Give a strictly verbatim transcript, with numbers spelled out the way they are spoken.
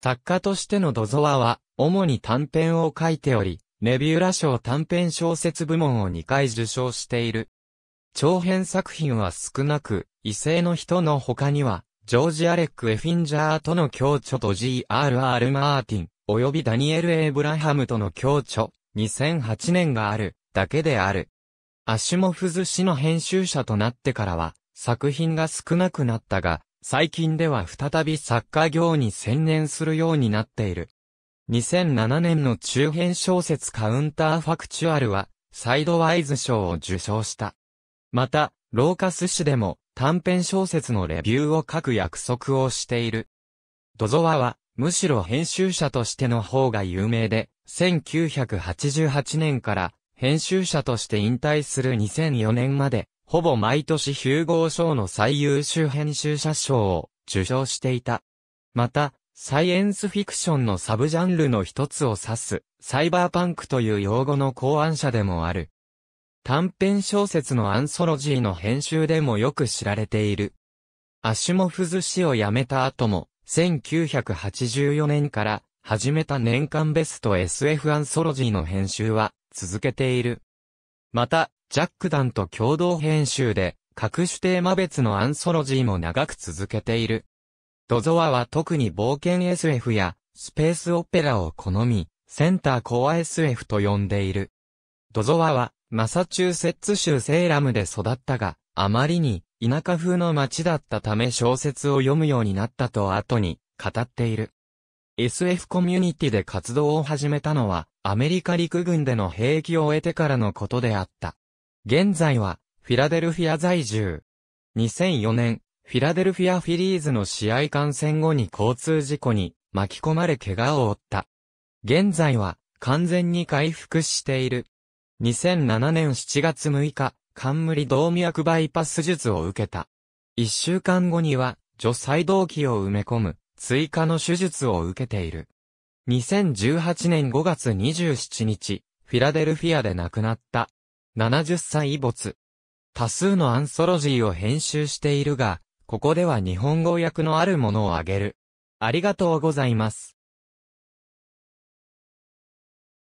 作家としての土沢は、主に短編を書いており、ネビューラ賞短編小説部門をにかい受賞している。長編作品は少なく、異性の人の他には、ジョージ・アレック・エフィンジャーとの共著と ジーアールアール マーティン、及びダニエル・エイブラハムとの共著、にせんはちねんがある、だけである。アシュモフズ氏の編集者となってからは、作品が少なくなったが、最近では再び作家業に専念するようになっている。にせんななねんの中編小説カウンターファクチュアルは、サイドワイズ賞を受賞した。また、ローカス誌でも短編小説のレビューを書く約束をしている。土沢は、むしろ編集者としての方が有名で、せんきゅうひゃくはちじゅうはちねんから編集者として引退するにせんよねんまで、ほぼ毎年ヒューゴー賞の最優秀編集者賞を受賞していた。また、サイエンスフィクションのサブジャンルの一つを指す、サイバーパンクという用語の考案者でもある。短編小説のアンソロジーの編集でもよく知られている。アシュモフズ氏を辞めた後も、せんきゅうひゃくはちじゅうよねんから始めた年間ベスト エスエフ アンソロジーの編集は続けている。また、ジャック・ダンと共同編集で、各種テーマ別のアンソロジーも長く続けている。土沢は特に冒険 エスエフ やスペースオペラを好み、センターコア エスエフ と呼んでいる。土沢は、マサチューセッツ州セーラムで育ったが、あまりに田舎風の街だったため小説を読むようになったと後に語っている。エスエフ コミュニティで活動を始めたのは、アメリカ陸軍での兵役を終えてからのことであった。現在は、フィラデルフィア在住。にせんよねん、フィラデルフィア・フィリーズの試合観戦後に交通事故に巻き込まれ怪我を負った。現在は、完全に回復している。にせんななねんしちがつむいか、冠動脈バイパス手術を受けた。いっしゅうかんごには、除細動器を埋め込む、追加の手術を受けている。にせんじゅうはちねんごがつにじゅうしちにち、フィラデルフィアで亡くなった。ななじゅっさい没。多数のアンソロジーを編集しているが、ここでは日本語訳のあるものをあげる。ありがとうございます。